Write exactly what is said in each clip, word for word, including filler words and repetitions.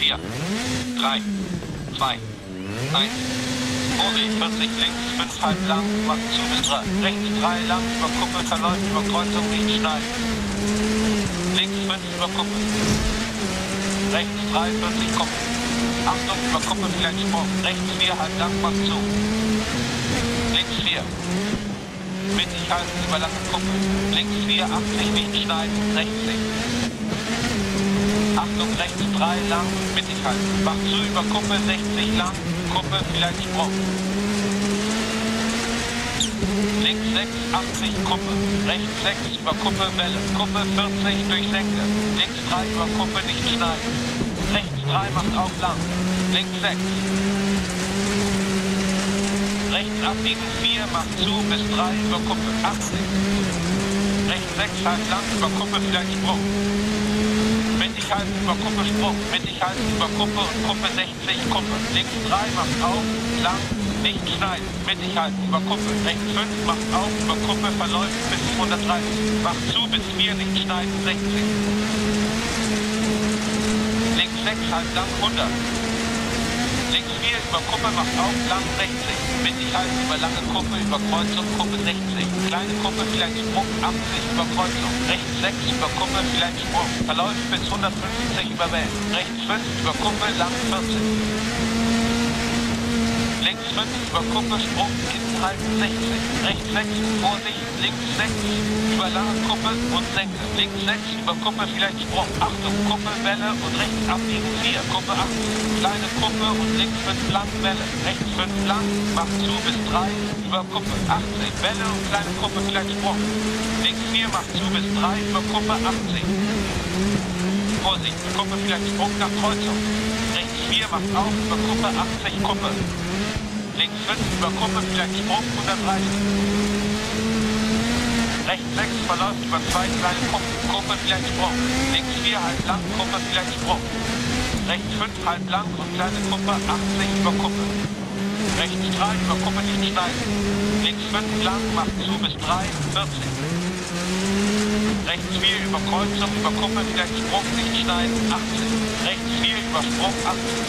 vier, drei, zwei, eins. Vorsicht, vierzig links, fünf halb lang, macht zu bis drei. Rechts drei lang, über Kuppe, verläuft über Kreuzung, nicht schneiden. Links fünf über Kuppe. Rechts drei, vierzig Kuppe. Achtung, über Kuppe, vielleicht Sprung. Rechts vier halb lang, macht zu. Links vier. Mittig halten, über lange Kuppe. Links vier, achtzig, nicht schneiden, rechts links. Achtung, rechts drei lang, mittig halten. Mach zu über Kuppe, sechzig lang, Kuppe, vielleicht Sprung. Links sechs, achtzig, Kuppe. Rechts sechs, über Kuppe, Welle. Kuppe, vierzig, durch Senke. Links drei, über Kuppe, nicht schneiden. Rechts drei, macht auf lang. Links sechs. Rechts abbiegen, vier, macht zu, bis drei, über Kuppe, achtzig. Rechts sechs, halb lang, über Kuppe, vielleicht Sprung. Mittig halten über Kuppe, Sprung, mittig halten über Kuppe und Kuppe sechzig, Kuppe. Links drei, macht auf, lang, nicht schneiden. Mittig halten über Kuppe, rechts fünf, macht auf, über Kuppe, verläuft bis hundertdreißig. Macht zu bis vier, nicht schneiden, sechzig. Links sechs, halb lang, hundert. Links vier, über Kuppe, macht auf, lang, sechzig. Mittig halten über lange Kuppe, über Kreuzung, Kuppe sechzig. Kleine Kuppe, vielleicht Sprung, achtzig über Kreuzung. Rechts sechs über Kuppe, vielleicht Sprung. Verläuft bis hundertfünfzig über Wellen. Rechts fünf über Kuppe, lang vierzig. Links fünf über Kuppe, Sprung, hinten halten sechzig. Rechts sechs, Vorsicht, links sechs über lange Kuppe und Senke. Links sechs über Kuppe, vielleicht Sprung. Achtung, Kuppe, Welle und rechts abbiegen vier. Kuppe achtzig, kleine Kuppe und links fünf lang, Welle. Rechts fünf lang, macht zu bis drei. Über Kuppe, achtzig, Welle und kleine Kuppe, vielleicht Sprung. Links vier, macht zu bis drei, über Kuppe, achtzig. Vorsicht, Kuppe, vielleicht Sprung nach Kreuzung. Rechts vier, macht auf, über Kuppe, achtzig, Kuppe. Links fünf, über Kuppe, vielleicht Sprung, hundertdreißig. Rechts sechs, verläuft über zwei kleine Kuppen, Kuppe, vielleicht Sprung. Links vier, halb lang, Kuppe, vielleicht Sprung. Rechts fünf, halb lang und kleine Kuppe, achtzig, über Kuppe. Rechts drei, über Kuppe nicht schneiden. Links fünf lang, macht zu bis drei, vierzig. Rechts vier, über Kreuzung, über Kuppe, vielleicht Sprung, nicht schneiden, achtzig. Rechts vier, über Sprung, achtzig.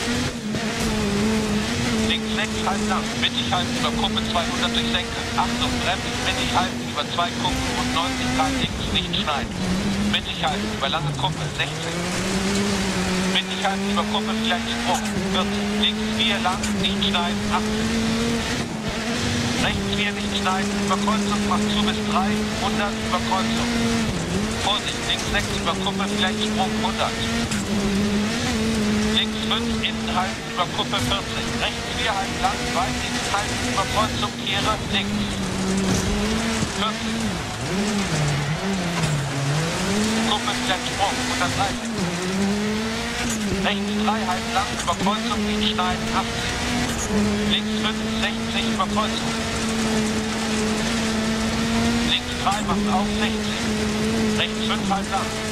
Links sechs, halb lang, mittig halten, über Kuppe, zweihundert durch Senke. Achtung, bremsen, mittig halten, über zwei Kuppen und neunzig Grad links, nicht schneiden. Mittig halten, über lange Kuppe, sechzig. Über Kuppe, vielleicht Sprung, vierzig, links vier lang, nicht schneiden, achtzig. Rechts vier, nicht schneiden, über Kreuzung, macht zu bis drei, hundert, über Kreuzung. Vorsicht, links sechs, über Kuppe, vielleicht Sprung, hundert. Links fünf, innen halten, über Kuppe, vierzig. Rechts vier, halb lang, weit links halten, über Kreuzung, Kehre, links. vierzig. Kuppe, vielleicht Sprung, hundertdreißig. Rechts drei, halb lang, über Kreuzung, nicht schneiden, achtzig. Links fünf, sechzig, über Kreuzung. Links drei, macht auf, sechzig. Rechts fünf, halb lang.